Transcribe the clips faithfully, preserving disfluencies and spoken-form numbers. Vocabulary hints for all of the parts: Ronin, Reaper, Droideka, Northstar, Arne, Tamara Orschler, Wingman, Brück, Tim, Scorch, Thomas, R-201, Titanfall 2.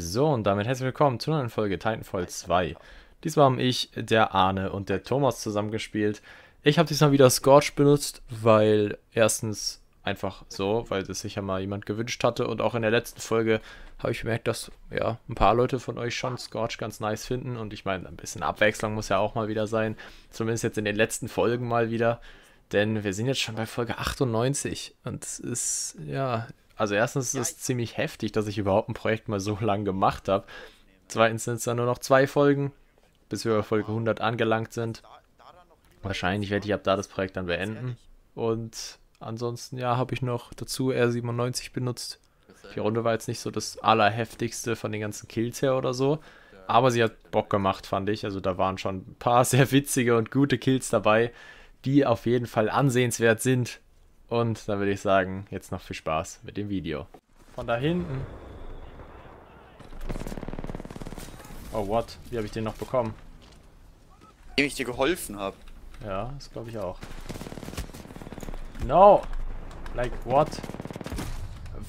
So, und damit herzlich willkommen zu einer neuen Folge Titanfall zwei. Diesmal haben ich, der Arne und der Thomas zusammengespielt. Ich habe diesmal wieder Scorch benutzt, weil erstens einfach so, weil das sicher mal jemand gewünscht hatte. Und auch in der letzten Folge habe ich gemerkt, dass ja ein paar Leute von euch schon Scorch ganz nice finden. Und ich meine, ein bisschen Abwechslung muss ja auch mal wieder sein. Zumindest jetzt in den letzten Folgen mal wieder. Denn wir sind jetzt schon bei Folge achtundneunzig. Und es ist, ja... Also erstens ist es ziemlich heftig, dass ich überhaupt ein Projekt mal so lang gemacht habe. Zweitens sind es dann nur noch zwei Folgen, bis wir bei Folge hundert angelangt sind. Wahrscheinlich werde ich ab da das Projekt dann beenden. Und ansonsten, ja, habe ich noch dazu R siebenundneunzig benutzt. Die Runde war jetzt nicht so das allerheftigste von den ganzen Kills her oder so. Aber sie hat Bock gemacht, fand ich. Also da waren schon ein paar sehr witzige und gute Kills dabei, die auf jeden Fall ansehenswert sind. Und dann würde ich sagen, jetzt noch viel Spaß mit dem Video. Von da hinten. Oh, what? Wie habe ich den noch bekommen? Indem ich dir geholfen habe. Ja, das glaube ich auch. No! Like what?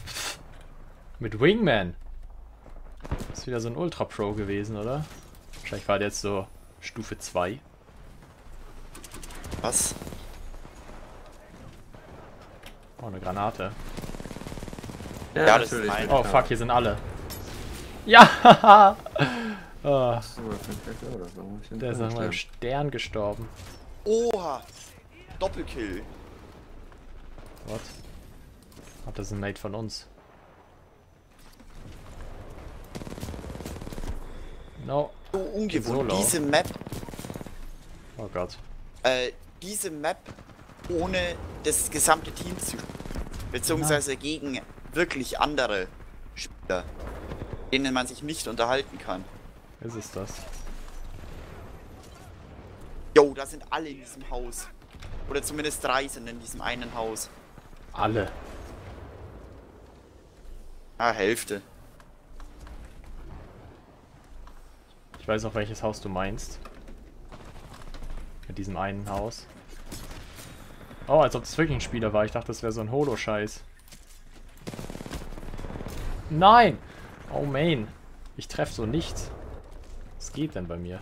Pff. Mit Wingman. Ist wieder so ein Ultra-Pro gewesen, oder? Wahrscheinlich war der jetzt so Stufe zwei. Was? Oh, eine Granate. Ja, ja das natürlich. Ist meine. Oh, fuck, hier sind alle. Ja! Oh. Der ist nach meinem Stern gestorben. Oha! Doppelkill. What? Ach, das ist ein Mate von uns. No. So ungewohnt, diese Map. Oh Gott. Äh, diese Map ohne das gesamte Team zu spielen. Beziehungsweise gegen wirklich andere Spieler, denen man sich nicht unterhalten kann. Was ist das? Jo, da sind alle in diesem Haus. Oder zumindest drei sind in diesem einen Haus. Alle? Ah, Hälfte. Ich weiß noch, welches Haus du meinst. Mit diesem einen Haus. Oh, als ob das wirklich ein Spieler war. Ich dachte, das wäre so ein Holo-Scheiß. Nein! Oh, man. Ich treffe so nichts. Was geht denn bei mir?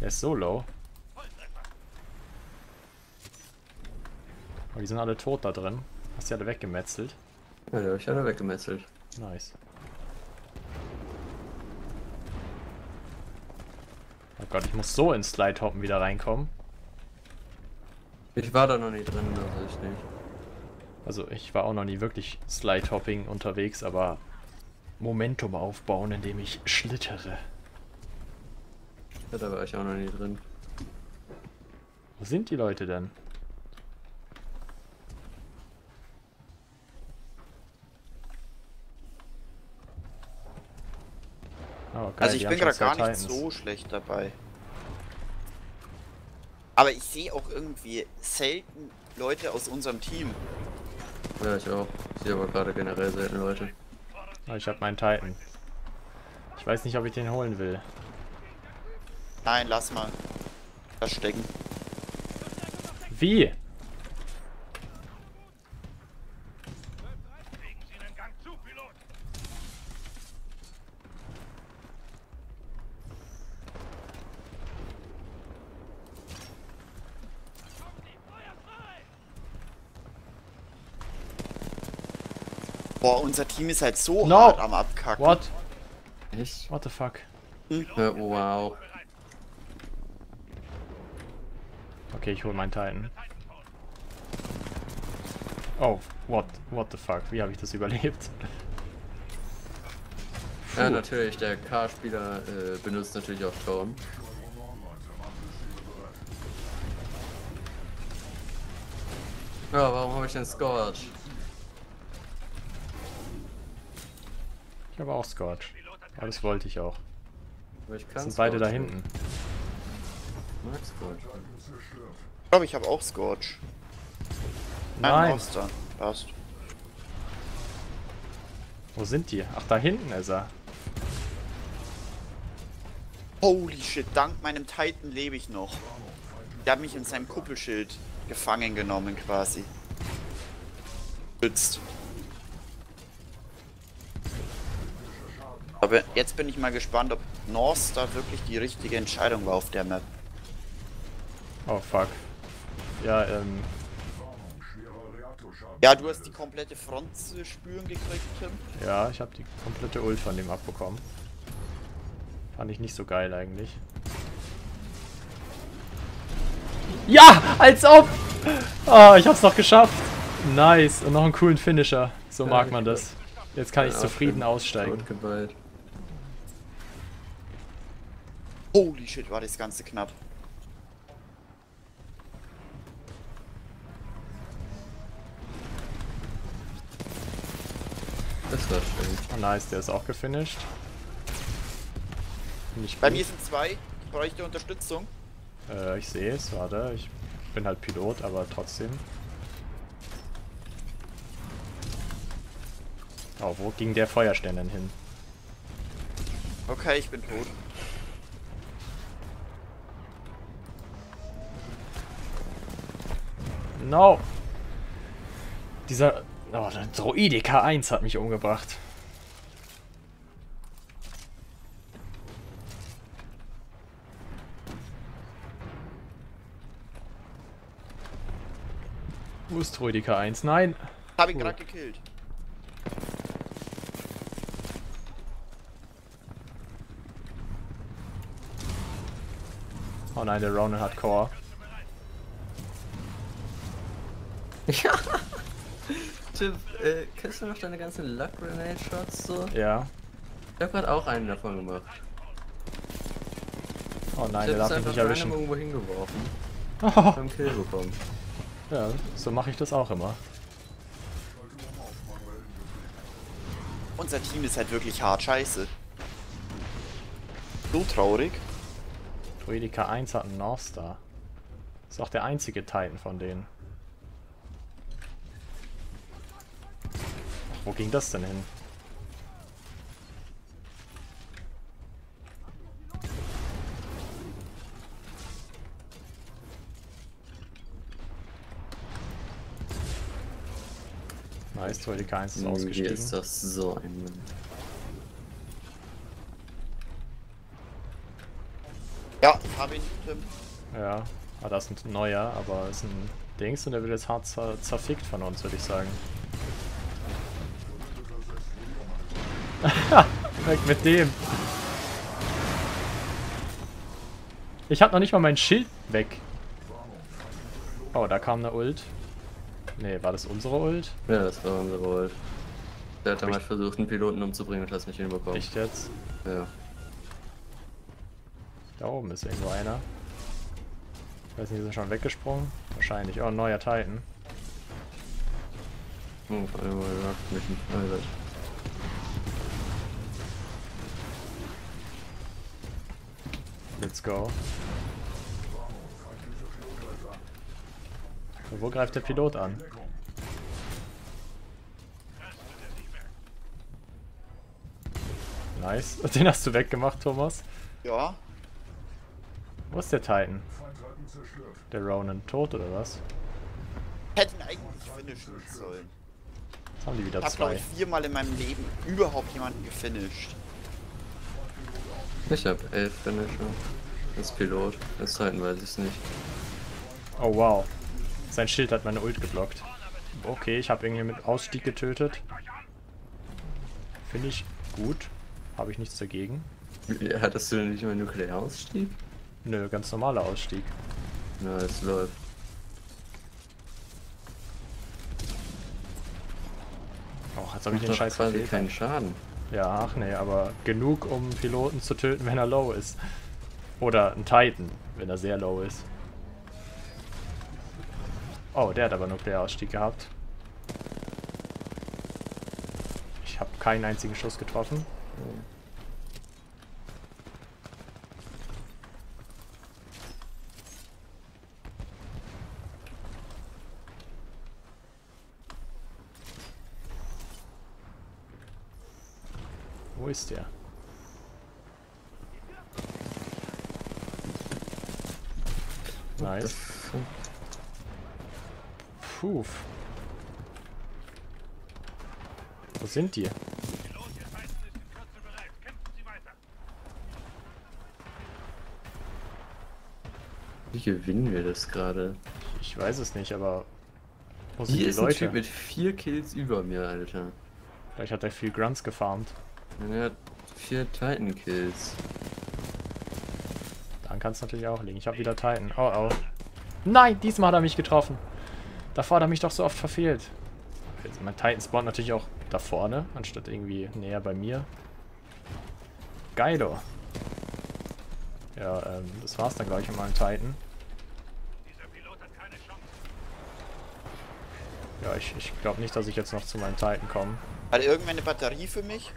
Der ist so low. Oh, die sind alle tot da drin. Hast du alle weggemetzelt? Ja, die hab ich alle weggemetzelt. Nice. Oh Gott, ich muss so ins Slide hoppen wieder reinkommen. Ich war da noch nie drin, also ich nicht. Also ich war auch noch nie wirklich Slide Hopping unterwegs, aber Momentum aufbauen, indem ich schlittere. Ja, da war ich auch noch nie drin. Wo sind die Leute denn? Oh, also ich bin gerade gar nicht so schlecht dabei. Aber ich sehe auch irgendwie selten Leute aus unserem Team. Ja, ich auch. Ich sehe aber gerade generell selten Leute. Oh, ich habe meinen Titan. Ich weiß nicht, ob ich den holen will. Nein, lass mal. Lass stecken. Wie? Boah, unser Team ist halt so no. hart am Abkacken. What? Echt? What the fuck? Hm? Ja, wow. Okay, ich hol meinen Titan. Oh, what? What the fuck? Wie habe ich das überlebt? Puh. Ja, natürlich, der K-Spieler äh, benutzt natürlich auch Turm. Ja, warum habe ich denn Scorch? Ich habe auch Scorch. Aber das wollte ich auch. Ich das sind Scorch beide da hinten. Ich mag Scorch. Ich glaube, ich habe auch Scorch. Nein. Northstar. Passt. Wo sind die? Ach, da hinten ist er. Holy shit, dank meinem Titan lebe ich noch. Der hat mich in seinem Kuppelschild gefangen genommen quasi. Schützt. Aber jetzt bin ich mal gespannt, ob Northstar wirklich die richtige Entscheidung war auf der Map. Oh fuck. Ja, ähm... ja, du hast die komplette Front zu spüren gekriegt, Tim. Ja, ich habe die komplette Ult von dem abbekommen. Fand ich nicht so geil eigentlich. Ja, als ob! Ah, ich hab's noch geschafft. Nice, und noch einen coolen Finisher. So ja, mag man das. Jetzt kann ja, ich zufrieden aussteigen. Holy shit, war das Ganze knapp. Das war schön. Oh, nice, der ist auch gefinisht. Bei mir sind zwei. Ich bräuchte Unterstützung. Äh, ich sehe es, warte. Ich bin halt Pilot, aber trotzdem. Oh, wo ging der Feuerstern denn hin? Okay, ich bin tot. No! Dieser... Oh, der Droideka eins hat mich umgebracht. Wo ist Droideka eins? Nein! Hab ihn gerade gekillt. Oh nein, der Ronin hat Core. Ja! Tim, äh, kennst du noch deine ganzen Luck Grenade Shots so? Ja. Ich hab gerade auch einen davon gemacht. Oh nein, der darf mich nicht erwischen. Ich hab irgendwo hingeworfen. Oh. Beim Kill bekommen. Ja, so mache ich das auch immer. Unser Team ist halt wirklich hart scheiße. So traurig. Droideka eins hat einen Northstar. Ist auch der einzige Titan von denen. Wo ging das denn hin? Nice, Droideka eins ist nee, ausgestiegen. Ist das so ein Mann. Ja, hab ihn, Tim. Ja, ah, das ist ein neuer, aber ist ein Dings und der wird jetzt hart zer zerfickt von uns, würde ich sagen. Weg mit dem. Ich hab noch nicht mal mein Schild weg. Oh, da kam eine Ult. Nee, war das unsere Ult? Ja, das war unsere Ult. Der hat damals versucht, einen Piloten umzubringen und hat es nicht hinbekommen. Echt jetzt? Ja. Da oben ist irgendwo einer. Ich weiß nicht, ist er schon weggesprungen? Wahrscheinlich. Oh, ein neuer Titan. Oh, auf einmal jagt mich ein Pilot. Let's go. Wo greift der Pilot an? Nice. Den hast du weggemacht, Thomas. Ja. Wo ist der Titan? Der Ronin tot oder was? Hätten eigentlich finishen sollen. Jetzt haben die wieder zwei. Ich habe, glaube ich, viermal in meinem Leben überhaupt jemanden gefinisht. Ich hab elf Finisher. Als Pilot. Als Titan weiß ich's nicht. Oh wow. Sein Schild hat meine Ult geblockt. Okay, ich habe irgendwie mit Ausstieg getötet. Finde ich gut. Habe ich nichts dagegen. Ja, hattest du denn nicht mal Nuklearausstieg? Nö, ganz normaler Ausstieg. Na, es läuft. Oh, jetzt habe ich den Scheiß verfehlt. Keinen Schaden. Ja, ach nee, aber genug, um einen Piloten zu töten, wenn er low ist. Oder einen Titan, wenn er sehr low ist. Oh, der hat aber Nuklearausstieg gehabt. Ich habe keinen einzigen Schuss getroffen. Wo ist der? Nice. Puh. Wo sind die? Wie gewinnen wir das gerade? Ich weiß es nicht, aber... Wo sind die Leute? Hier ist ein Typ mit vier Kills über mir, Alter. Vielleicht hat er viel Grunts gefarmt. Ja, er hat vier Titan-Kills. Dann kann es natürlich auch liegen. Ich habe wieder Titan. Oh, oh. Nein, diesmal hat er mich getroffen. Davor hat er mich doch so oft verfehlt. Jetzt mein Titan spawnt natürlich auch da vorne, anstatt irgendwie näher bei mir. Geilo. Ja, ähm, das war's dann gleich mit meinem Titan. Ja, ich, ich glaube nicht, dass ich jetzt noch zu meinem Titan komme. Hat irgendwer eine Batterie für mich?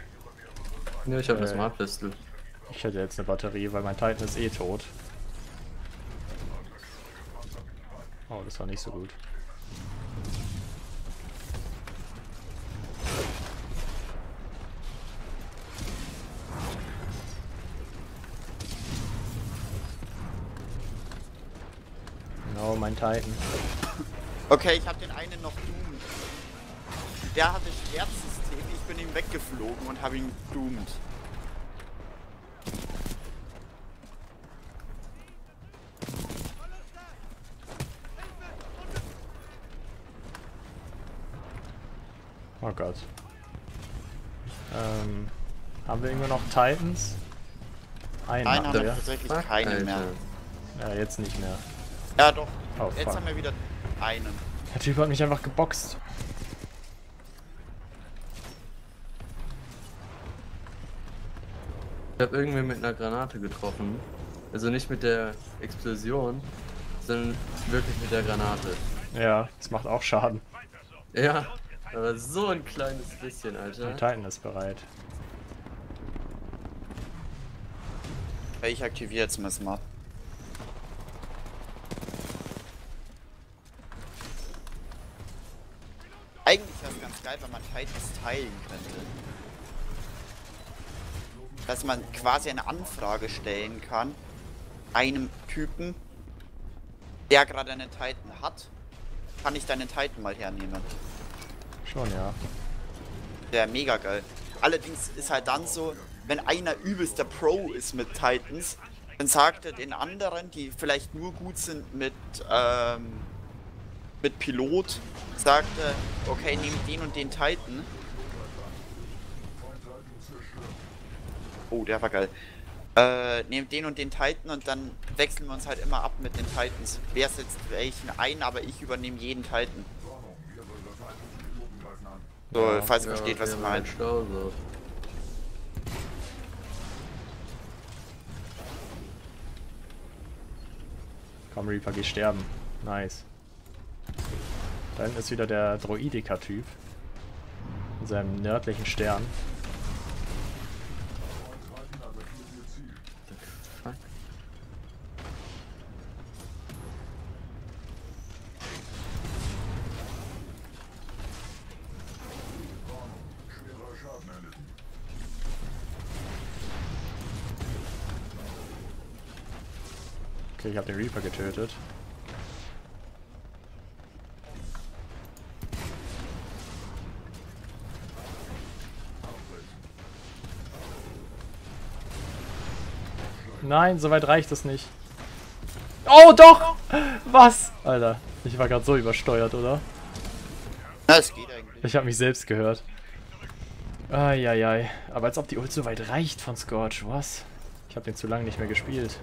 Ne, ich habe äh, das Smart Pistol. Ich hätte jetzt eine Batterie, weil mein Titan ist eh tot. Oh, das war nicht so gut. Genau, mein Titan. Okay, ich habe den einen noch doomed. Der hatte Schwertsystem, ich bin ihm weggeflogen und habe ihn doomed. Oh Gott. Ähm, haben wir irgendwo noch Titans? Einen Nein, haben wir tatsächlich keine mehr. Ja, jetzt nicht mehr. Ja, doch. Oh, jetzt fuck. Haben wir wieder einen. Der Typ hat mich einfach geboxt. Ich habe irgendwen mit einer Granate getroffen. Also nicht mit der Explosion, sondern wirklich mit der Granate. Ja, das macht auch Schaden. Ja, aber so ein kleines bisschen, Alter. Der Titan ist bereit. Ich aktiviere jetzt mal Smart. Eigentlich wäre es ganz geil, wenn man Titans teilen könnte. Dass man quasi eine Anfrage stellen kann, einem Typen, der gerade einen Titan hat, kann ich deinen Titan mal hernehmen. Schon, ja. Wäre mega geil. Allerdings ist halt dann so, wenn einer übelster Pro ist mit Titans, dann sagt er den anderen, die vielleicht nur gut sind mit, ähm... mit Pilot, sagte, okay, nehmt den und den Titan. Oh, der war geil. Äh, nehmt den und den Titan und dann wechseln wir uns halt immer ab mit den Titans. Wer setzt welchen ein, aber ich übernehme jeden Titan. So, ja, falls ihr ja, versteht, ja, was ich meine. Komm, Reaper, geh sterben. Nice. Da hinten ist wieder der Droideka-Typ. In seinem nördlichen Stern. Okay, ich habe den Reaper getötet. Nein, soweit reicht es nicht. Oh, doch! Was? Alter, ich war gerade so übersteuert, oder? Das geht eigentlich. Ich habe mich selbst gehört. Eieiei. Aber als ob die Ult so weit reicht von Scorch, was? Ich habe den zu lange nicht mehr gespielt.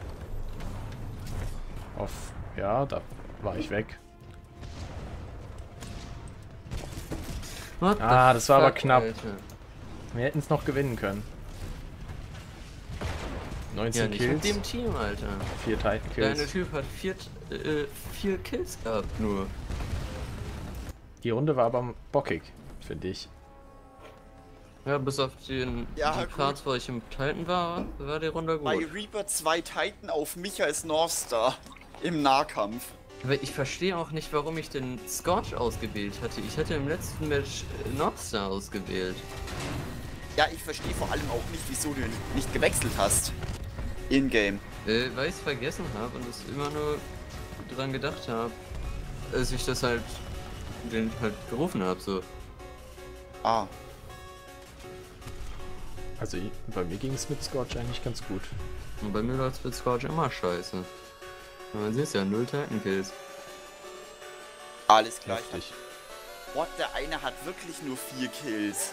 Auf. Ja, da war ich weg. Ah, das war aber knapp. Wir hätten es noch gewinnen können. neunzehn ja, Kills. Mit dem Team, Alter. vier Titan-Kills. Der Typ hat vier, äh, vier Kills gehabt nur. Die Runde war aber bockig, finde ich. Ja, bis auf den ja, die Parts, wo ich im Titan war, war die Runde gut. Bei Reaper zwei Titan auf Micha ist Northstar im Nahkampf. Aber ich verstehe auch nicht, warum ich den Scorch ausgewählt hatte. Ich hatte im letzten Match Northstar ausgewählt. Ja, ich verstehe vor allem auch nicht, wieso du nicht gewechselt hast. In-game. Äh, weil ich es vergessen habe und es immer nur dran gedacht habe, als ich das halt, den halt gerufen habe, so. Ah. Also bei mir ging es mit Scorch eigentlich ganz gut. Und bei mir war es mit Scorch immer scheiße. Man sieht ja, null Titan-Kills. Alles gleich. What, der eine hat wirklich nur vier Kills.